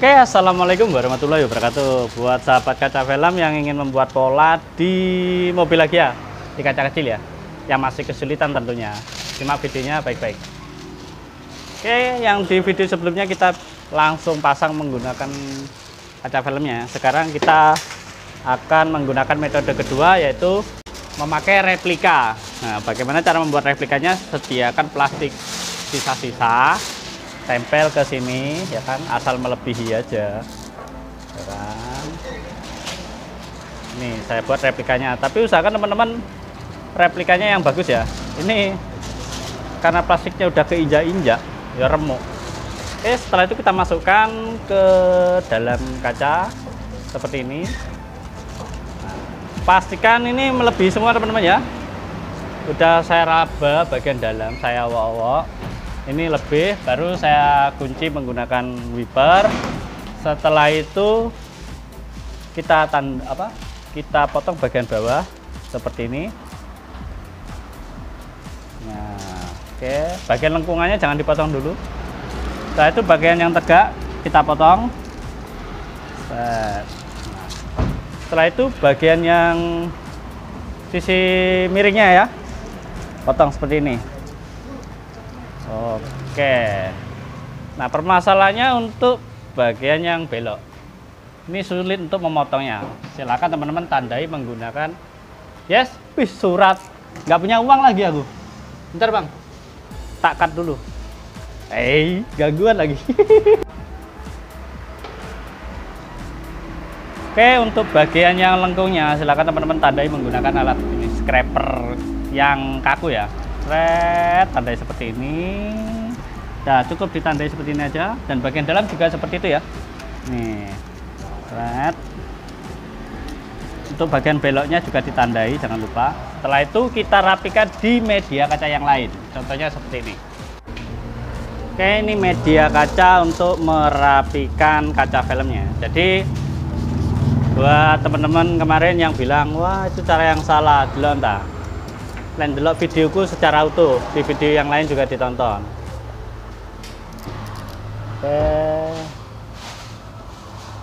Oke, assalamualaikum warahmatullahi wabarakatuh. Buat sahabat kaca film yang ingin membuat pola di mobil AGYA di kaca kecil ya, yang masih kesulitan tentunya, simak videonya baik-baik. Oke, yang di video sebelumnya kita langsung pasang menggunakan kaca filmnya. Sekarang kita akan menggunakan metode kedua, yaitu memakai replika. Nah, bagaimana cara membuat replikanya? Sediakan plastik sisa-sisa, tempel ke sini ya kan, asal melebihi aja ya kan. Nih saya buat replikanya, tapi usahakan teman-teman replikanya yang bagus ya. Ini karena plastiknya udah keinjak-injak ya, remuk. Oke, setelah itu kita masukkan ke dalam kaca seperti ini. Nah, pastikan ini melebihi semua teman-teman ya. Udah saya raba bagian dalam, saya wowok ini lebih, baru saya kunci menggunakan wiper. Setelah itu kita potong bagian bawah seperti ini. Nah, oke, bagian lengkungannya jangan dipotong dulu. Setelah itu bagian yang tegak kita potong. Setelah itu bagian yang sisi miringnya ya, potong seperti ini. Oke, nah permasalahannya untuk bagian yang belok ini sulit untuk memotongnya. Silakan teman-teman tandai menggunakan yes, wis surat. Nggak punya uang lagi aku. Bentar bang, tak cut dulu. Gangguan lagi. Oke, untuk bagian yang lengkungnya silakan teman-teman tandai menggunakan alat ini, scraper yang kaku ya. Tandai seperti ini. Nah, cukup ditandai seperti ini aja, dan bagian dalam juga seperti itu ya. Nih, untuk bagian beloknya juga ditandai, jangan lupa. Setelah itu kita rapikan di media kaca yang lain, contohnya seperti ini. Oke, ini media kaca untuk merapikan kaca filmnya. Jadi buat teman-teman kemarin yang bilang, wah itu cara yang salah, delonta. Kalian delok videoku secara utuh, di video yang lain juga ditonton. Oke,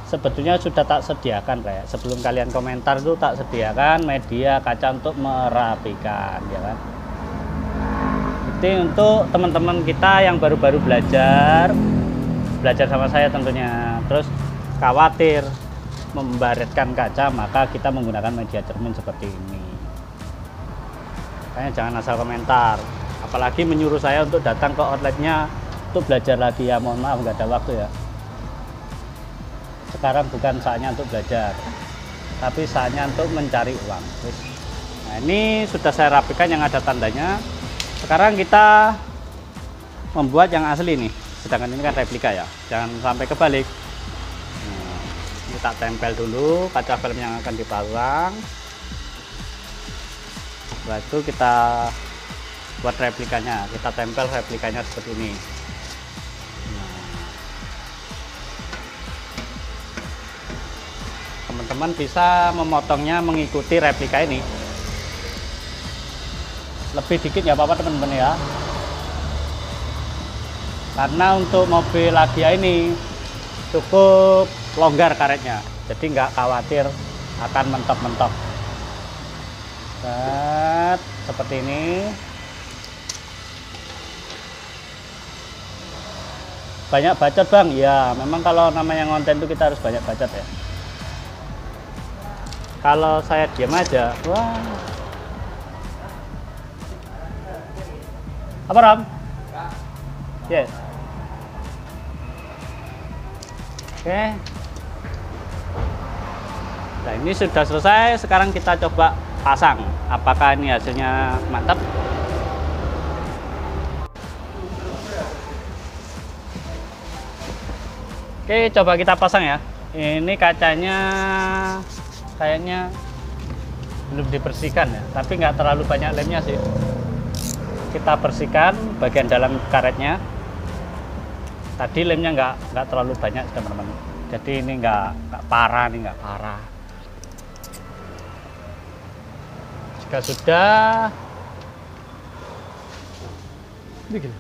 sebetulnya sudah tak sediakan kayak sebelum kalian komentar tuh, tak sediakan media kaca untuk merapikan ya kan. Ini untuk teman-teman kita yang baru-baru belajar sama saya tentunya, terus khawatir membaretkan kaca, maka kita menggunakan media cermin seperti ini. Makanya jangan asal komentar, apalagi menyuruh saya untuk datang ke outletnya untuk belajar lagi ya. Mohon maaf, nggak ada waktu ya. Sekarang bukan saatnya untuk belajar, tapi saatnya untuk mencari uang. Nah, ini sudah saya rapikan yang ada tandanya. Sekarang kita membuat yang asli nih, sedangkan ini kan replika ya, jangan sampai kebalik. Nah, ini tak tempel dulu kaca film yang akan dipasang. Setelah itu kita buat replikanya, kita tempel replikanya seperti ini. Teman-teman bisa memotongnya mengikuti replika ini. Lebih dikit nggak apa-apa teman-teman ya, karena untuk mobil AGYA ini cukup longgar karetnya, jadi nggak khawatir akan mentok-mentok. Seperti ini. Banyak bacot bang ya, memang kalau namanya konten itu kita harus banyak bacot ya. Kalau saya diam aja, wah apa Ram? Yes. Oke, nah ini sudah selesai. Sekarang kita coba pasang, apakah ini hasilnya mantap. Oke, coba kita pasang ya. Ini kacanya kayaknya belum dibersihkan ya, tapi nggak terlalu banyak lemnya sih. Kita bersihkan bagian dalam karetnya. Tadi lemnya nggak terlalu banyak teman-teman, jadi ini nggak parah. Jika sudah begini,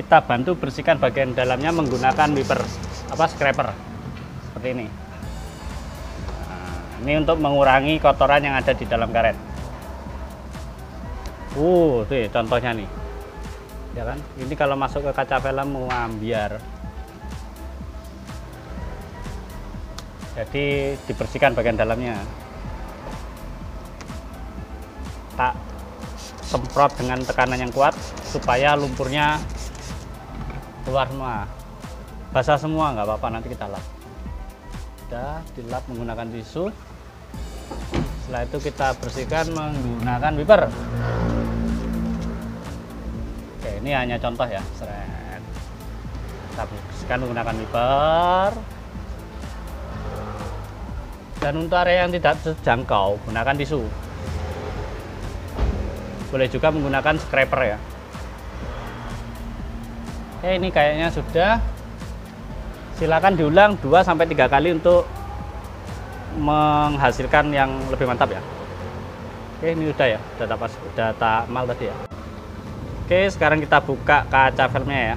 kita bantu bersihkan bagian dalamnya menggunakan wiper scraper seperti ini. Nah, ini untuk mengurangi kotoran yang ada di dalam karet. Tuh ya, contohnya nih, ya kan? Ini kalau masuk ke kaca film muambiar. Jadi dibersihkan bagian dalamnya. Tak semprot dengan tekanan yang kuat supaya lumpurnya keluar semua. Basah semua nggak apa-apa, nanti kita lap. Sudah dilap menggunakan tisu. Setelah itu kita bersihkan menggunakan wiper. Oke, ini hanya contoh ya. Seret. Kita bersihkan menggunakan wiper. Dan untuk area yang tidak terjangkau, gunakan tisu. Boleh juga menggunakan scraper ya. Oke, ini kayaknya sudah. Silakan diulang 2-3 kali untuk menghasilkan yang lebih mantap ya. Oke, ini sudah ya, sudah tak mal tadi ya. Oke, sekarang kita buka kaca filmnya ya.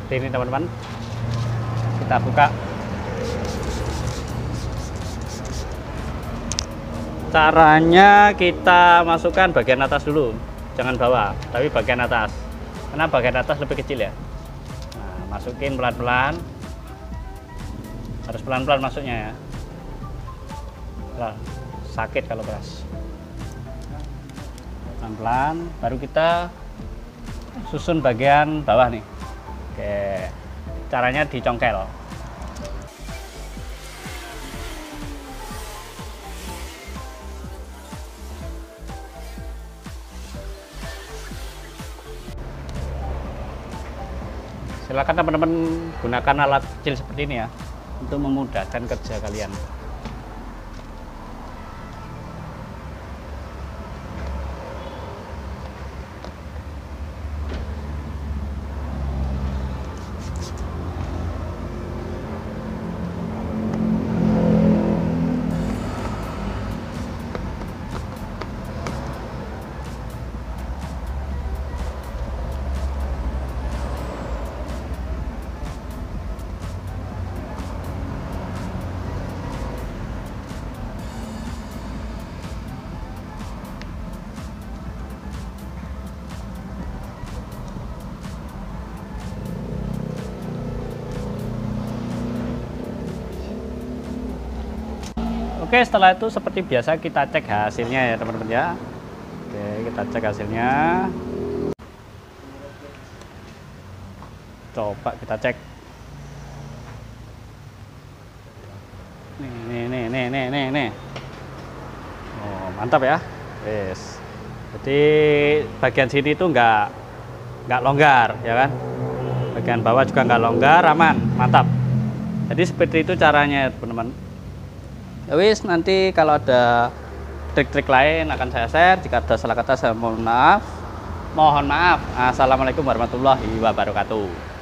Seperti ini teman-teman. Kita buka. Caranya kita masukkan bagian atas dulu, jangan bawah, tapi bagian atas, karena bagian atas lebih kecil ya. Nah, masukin pelan-pelan, harus pelan-pelan masuknya ya. Nah, sakit kalau keras. Pelan-pelan, baru kita susun bagian bawah nih. Oke, caranya dicongkel. Silakan teman-teman gunakan alat kecil seperti ini ya, untuk memudahkan kerja kalian. Oke, setelah itu seperti biasa kita cek hasilnya ya teman-teman ya. Oke, kita cek hasilnya. Coba kita cek. Nih. Oh, mantap ya. Yes. Jadi bagian sini itu nggak longgar ya kan. Bagian bawah juga nggak longgar, aman, mantap. Jadi seperti itu caranya ya teman-teman. Wis, nanti kalau ada trik-trik lain akan saya share. Jika ada salah kata saya mohon maaf. Assalamualaikum warahmatullahi wabarakatuh.